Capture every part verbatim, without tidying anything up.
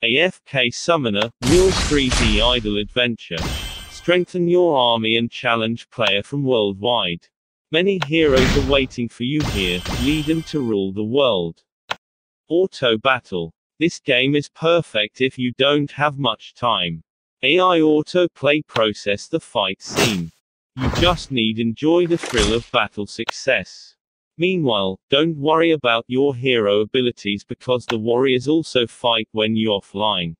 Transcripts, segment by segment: A F K Summoner, your three D idle adventure. Strengthen your army and challenge player from worldwide. Many heroes are waiting for you here, lead them to rule the world. Auto battle. This game is perfect if you don't have much time. A I autoplay process the fight scene. You just need enjoy the thrill of battle success. Meanwhile, don't worry about your hero abilities because the warriors also fight when you're offline.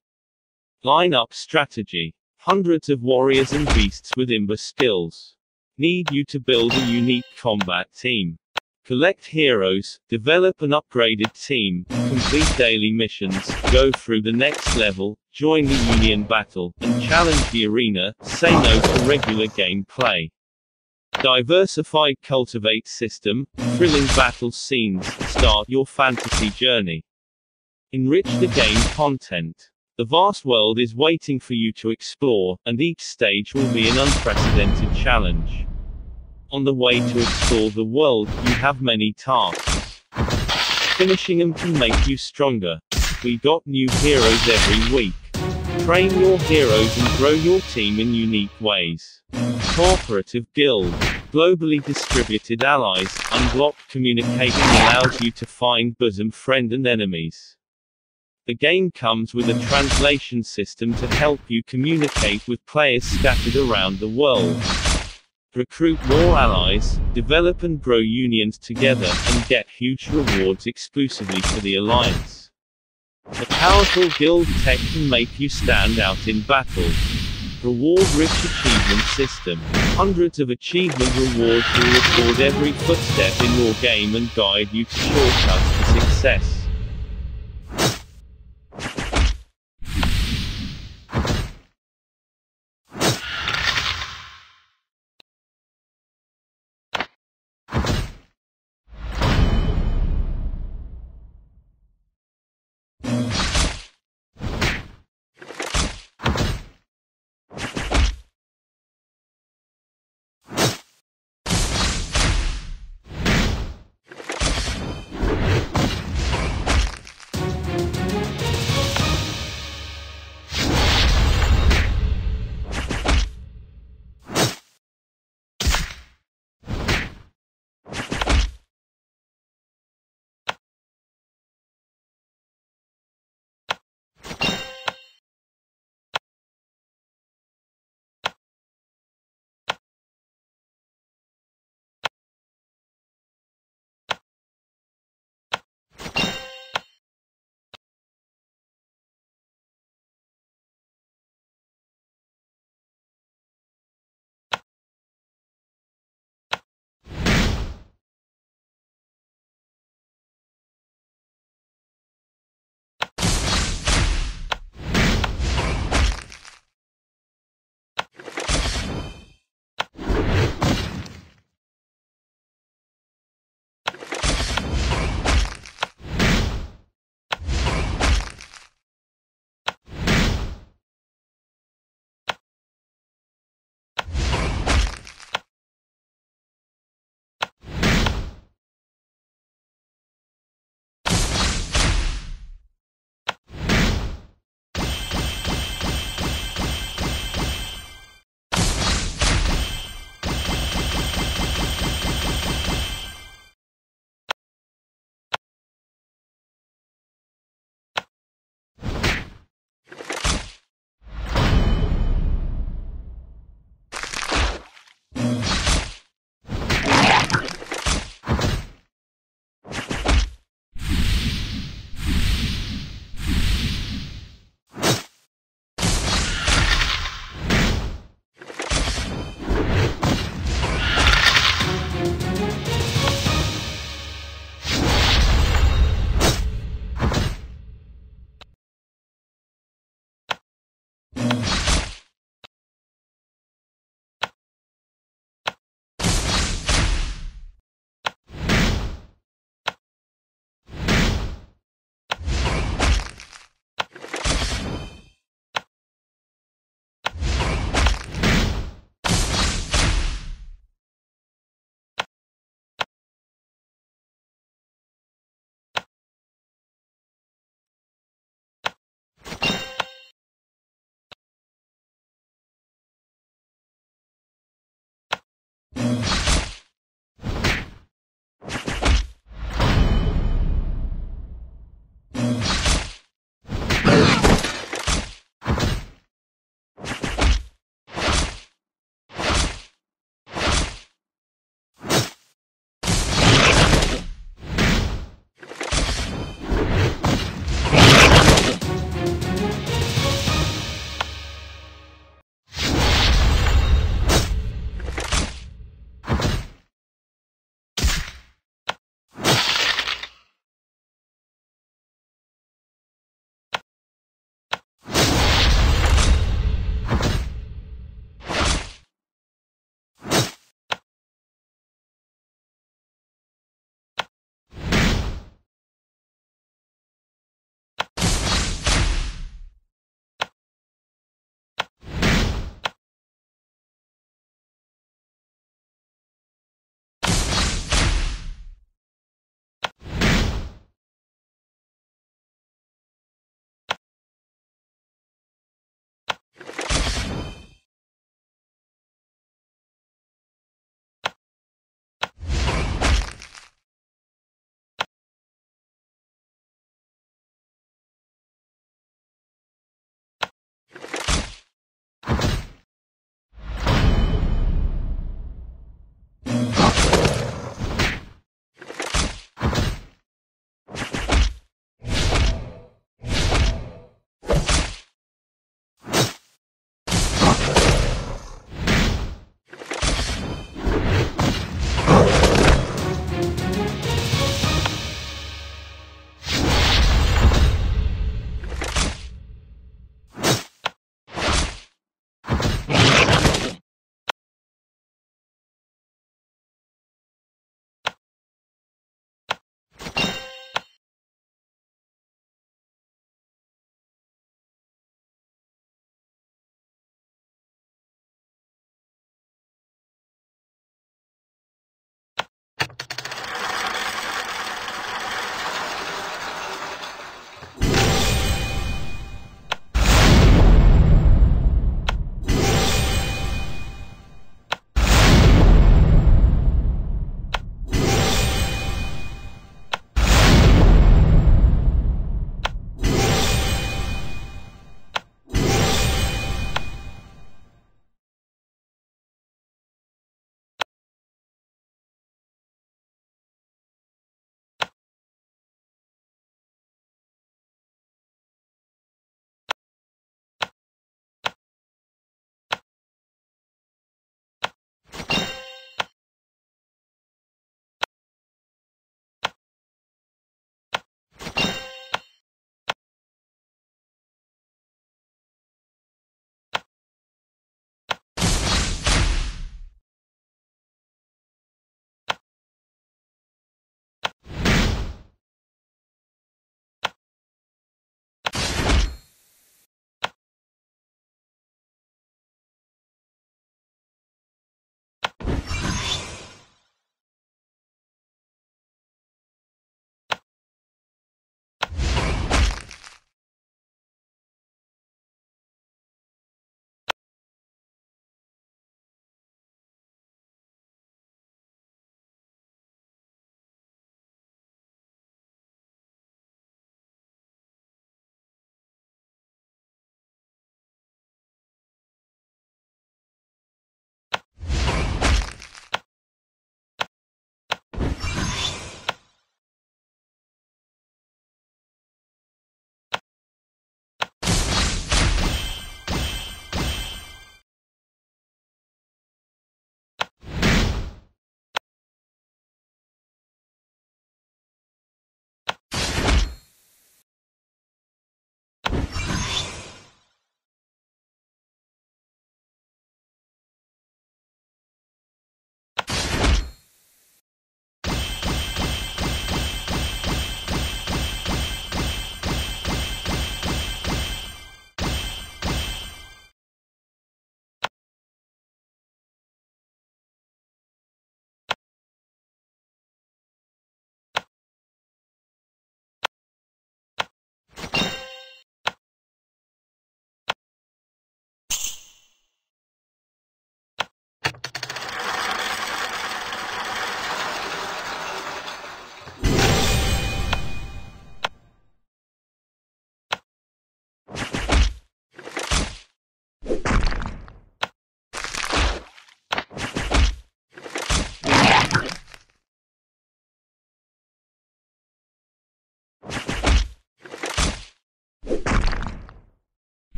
Line-up strategy. Hundreds of warriors and beasts with I M B A skills need you to build a unique combat team. Collect heroes, develop an upgraded team, complete daily missions, go through the next level, join the Union battle, and challenge the arena, say no to regular game play. Diversified cultivate system, thrilling battle scenes, start your fantasy journey. Enrich the game content. The vast world is waiting for you to explore, and each stage will be an unprecedented challenge. On the way to explore the world, you have many tasks. Finishing them can make you stronger. We got new heroes every week. Train your heroes and grow your team in unique ways. Cooperative guild. Globally distributed allies, unblocked communicating allows you to find bosom friend and enemies. The game comes with a translation system to help you communicate with players scattered around the world. Recruit more allies, develop and grow unions together, and get huge rewards exclusively for the alliance. A powerful guild tech can make you stand out in battle. Reward-rich achievement system. Hundreds of achievement rewards will record every footstep in your game and guide you to shortcuts to success.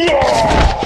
Oh.